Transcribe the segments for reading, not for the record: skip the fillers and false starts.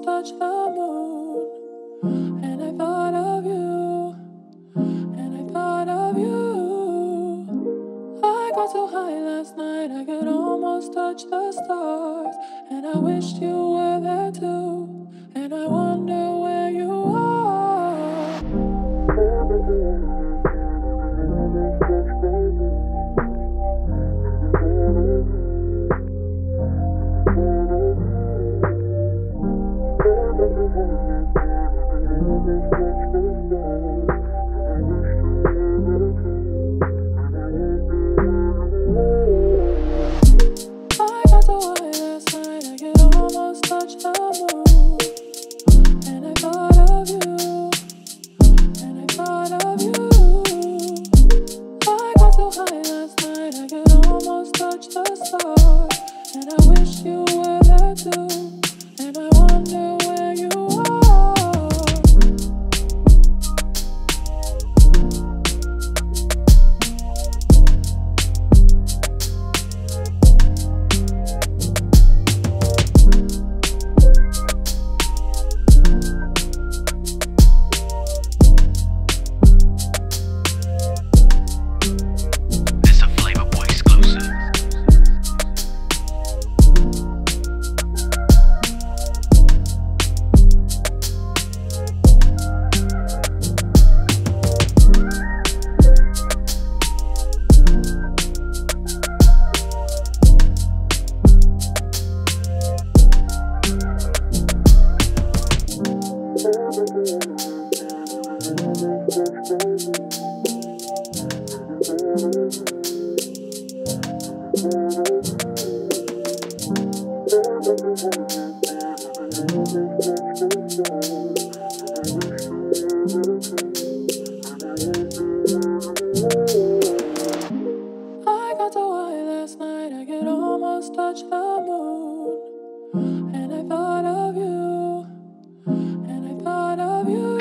stars touch the moon. And I thought of you, and I thought of you. I got so high last night, I could almost touch the stars. And I wished you were there too, and I wonder where you are.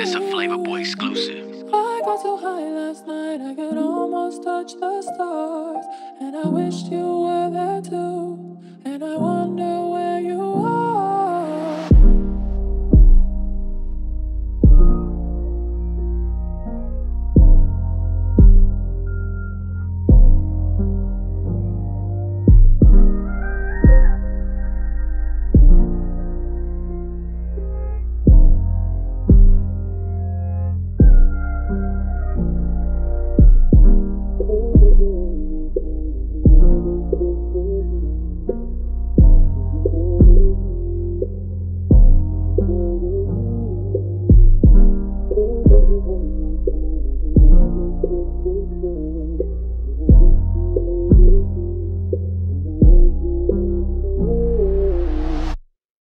It's a Flavr Boy exclusive. I got so high last night, I could almost touch the stars, and I wished you